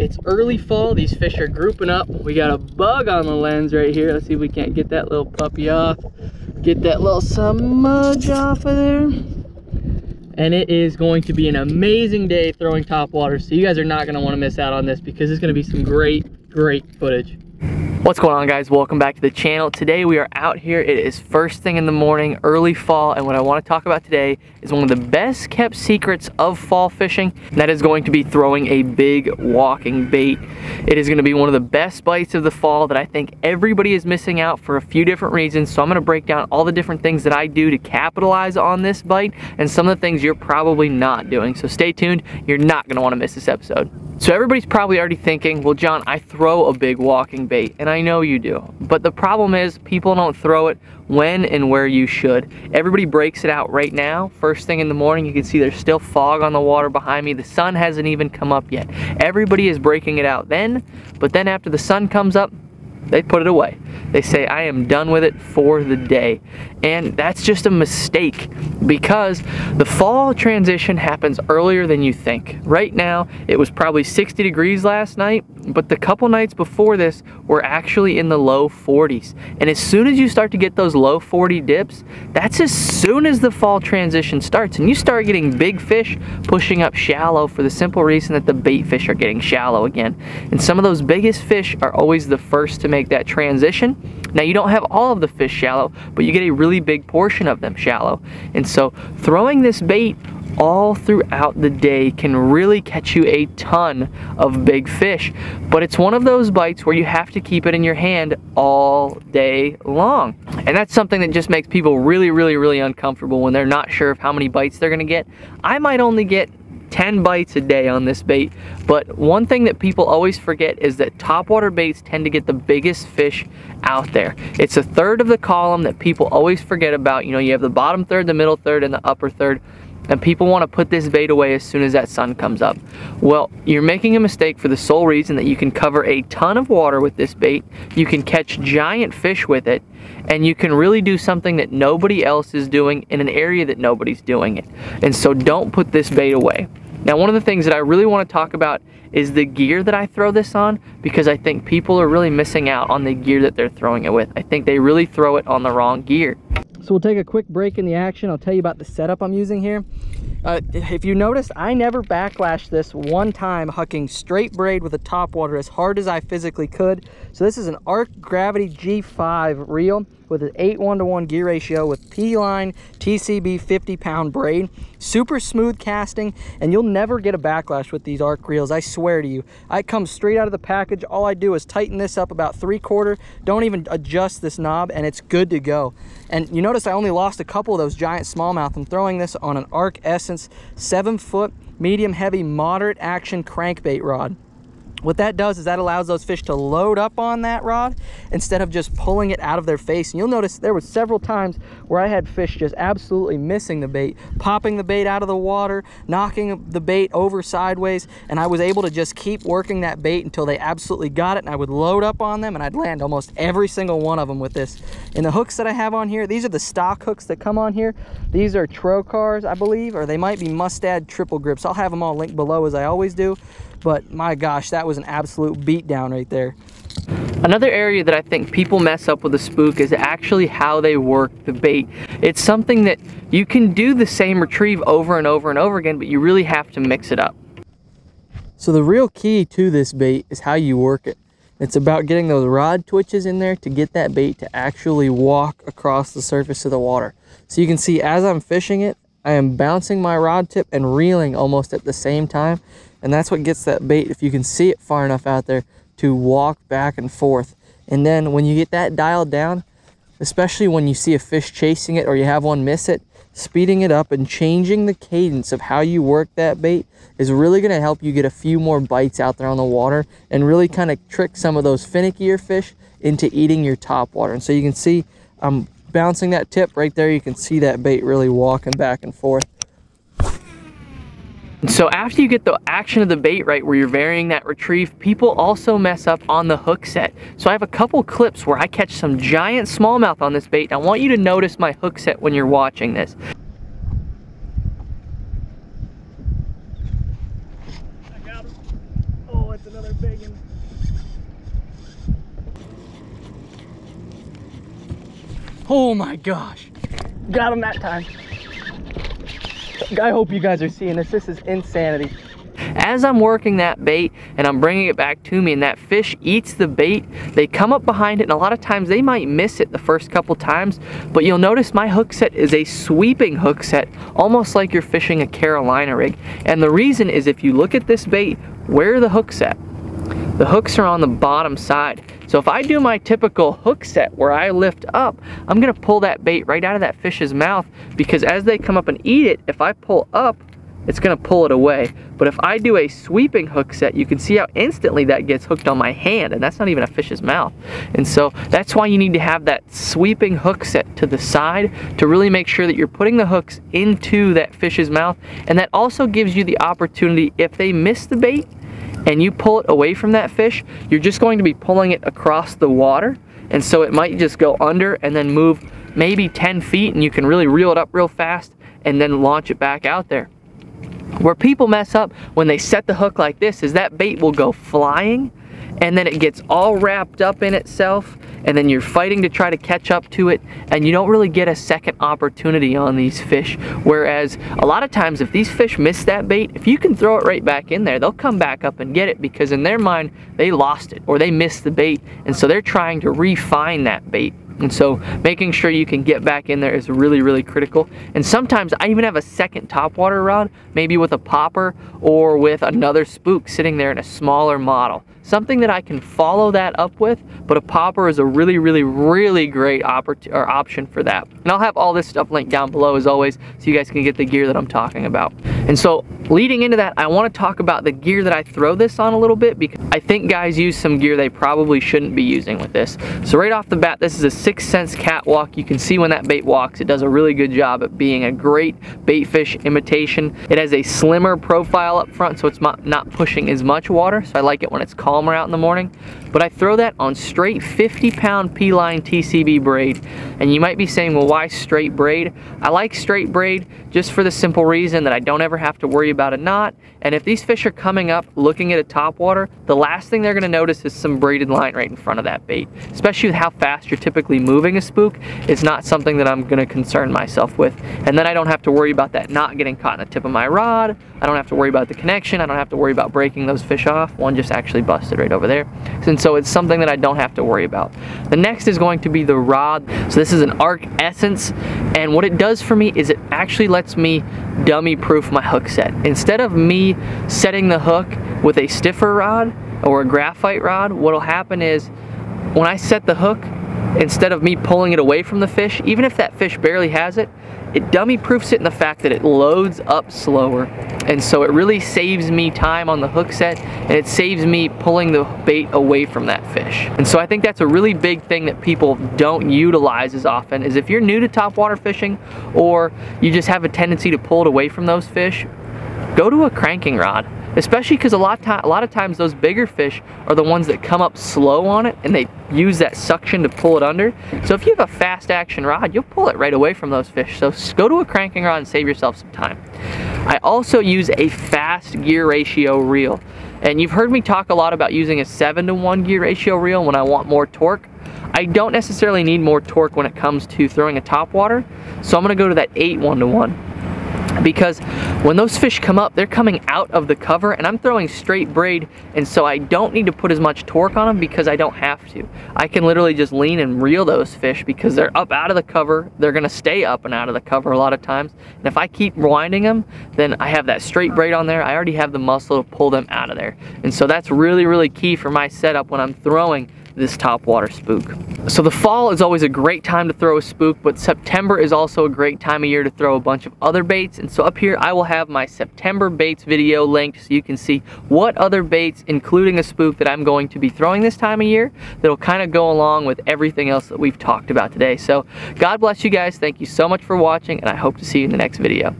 It's early fall, these fish are grouping up. We got a bug on the lens right here. Let's see if we can't get that little puppy off. Get that little smudge off of there. And it is going to be an amazing day throwing topwaters. So you guys are not gonna wanna miss out on this because it's gonna be some great footage. What's going on, guys? Welcome back to the channel. Today we are out here. It is first thing in the morning, early fall, and what I want to talk about today is one of the best kept secrets of fall fishing, and that is going to be throwing a big walking bait. It is going to be one of the best bites of the fall that I think everybody is missing out for a few different reasons, so I'm going to break down all the different things that I do to capitalize on this bite and some of the things you're probably not doing, so stay tuned. You're not going to want to miss this episode. So everybody's probably already thinking, well, John, I throw a big walking bait, and I know you do, but the problem is people don't throw it when and where you should. Everybody breaks it out right now, first thing in the morning. You can see there's still fog on the water behind me. The sun hasn't even come up yet. Everybody is breaking it out then, but then after the sun comes up, they put it away. They say, I am done with it for the day. And that's just a mistake because the fall transition happens earlier than you think. Right now, it was probably 60 degrees last night, but the couple nights before this were actually in the low 40s. And as soon as you start to get those low 40 dips, that's as soon as the fall transition starts. And you start getting big fish pushing up shallow for the simple reason that the bait fish are getting shallow again. And some of those biggest fish are always the first to make that transition. Now, you don't have all of the fish shallow, but you get a really big portion of them shallow. And so throwing this bait all throughout the day can really catch you a ton of big fish, but it's one of those bites where you have to keep it in your hand all day long. And that's something that just makes people really uncomfortable when they're not sure of how many bites they're gonna get. I might only get 10 bites a day on this bait, but one thing that people always forget is that topwater baits tend to get the biggest fish out there. It's a third of the column that people always forget about. You know, you have the bottom third, the middle third, and the upper third, and people want to put this bait away as soon as that sun comes up. Well, you're making a mistake for the sole reason that you can cover a ton of water with this bait, you can catch giant fish with it, and you can really do something that nobody else is doing in an area that nobody's doing it. And so don't put this bait away. Now, one of the things that I really want to talk about is the gear that I throw this on, because I think people are really missing out on the gear that they're throwing it with. I think they really throw it on the wrong gear. So we'll take a quick break in the action. I'll tell you about the setup I'm using here. If you notice, I never backlashed this one time, hucking straight braid with a topwater as hard as I physically could. So this is an Ark Gravity G5 reel with an 8:1:1 gear ratio with P-Line TCB 50-pound braid. Super smooth casting, and you'll never get a backlash with these Ark reels, I swear to you. I come straight out of the package. All I do is tighten this up about 3/4, don't even adjust this knob, and it's good to go. And you notice I only lost a couple of those giant smallmouth. I'm throwing this on an Ark Essence 7-foot medium heavy moderate action crankbait rod. What that does is that allows those fish to load up on that rod instead of just pulling it out of their face. And you'll notice there were several times where I had fish just absolutely missing the bait, popping the bait out of the water, knocking the bait over sideways, and I was able to just keep working that bait until they absolutely got it, and I would load up on them, and I'd land almost every single one of them with this. And the hooks that I have on here, these are the stock hooks that come on here. These are Trocars, I believe, or they might be Mustad triple grips. I'll have them all linked below as I always do. But my gosh, that was an absolute beatdown right there. Another area that I think people mess up with a spook is actually how they work the bait. It's something that you can do the same retrieve over and over and over again, but you really have to mix it up. So the real key to this bait is how you work it. It's about getting those rod twitches in there to get that bait to actually walk across the surface of the water. So you can see as I'm fishing it, I am bouncing my rod tip and reeling almost at the same time. And that's what gets that bait, if you can see it far enough out there, to walk back and forth. And then when you get that dialed down, especially when you see a fish chasing it or you have one miss it, speeding it up and changing the cadence of how you work that bait is really going to help you get a few more bites out there on the water and really kind of trick some of those finickier fish into eating your top water. And so you can see I'm bouncing that tip right there. You can see that bait really walking back and forth. So after you get the action of the bait right, where you're varying that retrieve, people also mess up on the hook set. So I have a couple clips where I catch some giant smallmouth on this bait. I want you to notice my hook set when you're watching this. I got him. Oh, it's another they're begging. Oh my gosh. Got him that time. I hope you guys are seeing this. This is insanity. As I'm working that bait and I'm bringing it back to me and that fish eats the bait, they come up behind it, and a lot of times they might miss it the first couple times, but you'll notice my hook set is a sweeping hook set, almost like you're fishing a Carolina rig. And the reason is, if you look at this bait, where the hook's at, the hooks are on the bottom side. So if I do my typical hook set where I lift up, I'm gonna pull that bait right out of that fish's mouth, because as they come up and eat it, if I pull up, it's gonna pull it away. But if I do a sweeping hook set, you can see how instantly that gets hooked on my hand, and that's not even a fish's mouth. And so that's why you need to have that sweeping hook set to the side to really make sure that you're putting the hooks into that fish's mouth. And that also gives you the opportunity, if they miss the bait and you pull it away from that fish, you're just going to be pulling it across the water. And so it might just go under and then move maybe 10 feet, and you can really reel it up real fast and then launch it back out there. Where people mess up when they set the hook like this is that bait will go flying, and then it gets all wrapped up in itself, and then you're fighting to try to catch up to it, and you don't really get a second opportunity on these fish. Whereas a lot of times, if these fish miss that bait, if you can throw it right back in there, they'll come back up and get it, because in their mind they lost it or they missed the bait, and so they're trying to refine that bait. And so making sure you can get back in there is really, really critical. And sometimes I even have a second topwater rod, maybe with a popper or with another spook sitting there in a smaller model, something that I can follow that up with. But a popper is a really, really, really great option for that. And I'll have all this stuff linked down below as always, so you guys can get the gear that I'm talking about. And so leading into that, I want to talk about the gear that I throw this on a little bit, because I think guys use some gear they probably shouldn't be using with this. So right off the bat, this is a Sixth Sense Catwalk. You can see when that bait walks, it does a really good job at being a great bait fish imitation. It has a slimmer profile up front, so it's not pushing as much water, so I like it when it's calmer out in the morning. But I throw that on straight 50-pound P-Line TCB braid. And you might be saying, well, why straight braid? I like straight braid just for the simple reason that I don't ever have to worry about a knot. And if these fish are coming up looking at a topwater, the last thing they're gonna notice is some braided line right in front of that bait. Especially with how fast you're typically moving a spook, it's not something that I'm gonna concern myself with. And then I don't have to worry about that knot getting caught in the tip of my rod. I don't have to worry about the connection. I don't have to worry about breaking those fish off. One just actually busted right over there. And so it's something that I don't have to worry about. The next is going to be the rod. So this is an Ark Essence, and what it does for me is it actually lets me dummy proof my hook set. Instead of me setting the hook with a stiffer rod or a graphite rod, what'll happen is when I set the hook, instead of me pulling it away from the fish, even if that fish barely has it, it dummy proofs it in the fact that it loads up slower. And so it really saves me time on the hook set, and it saves me pulling the bait away from that fish. And so I think that's a really big thing that people don't utilize as often, is if you're new to topwater fishing or you just have a tendency to pull it away from those fish, go to a cranking rod. Especially because a lot of times those bigger fish are the ones that come up slow on it, and they use that suction to pull it under. So if you have a fast action rod, you'll pull it right away from those fish. So go to a cranking rod and save yourself some time. I also use a fast gear ratio reel. And you've heard me talk a lot about using a 7-to-1 gear ratio reel when I want more torque. I don't necessarily need more torque when it comes to throwing a topwater, so I'm gonna go to that 8-1-to-1. Because when those fish come up, they're coming out of the cover, and I'm throwing straight braid, and so I don't need to put as much torque on them because I don't have to. I can literally just lean and reel those fish because they're up out of the cover. They're gonna stay up and out of the cover a lot of times. And if I keep winding them, then I have that straight braid on there. I already have the muscle to pull them out of there. And so that's really, really key for my setup when I'm throwing this topwater spook. So the fall is always a great time to throw a spook, but September is also a great time of year to throw a bunch of other baits. And so up here I will have my September baits video linked, so you can see what other baits, including a spook, that I'm going to be throwing this time of year that'll kind of go along with everything else that we've talked about today. So God bless you guys. Thank you so much for watching, and I hope to see you in the next video.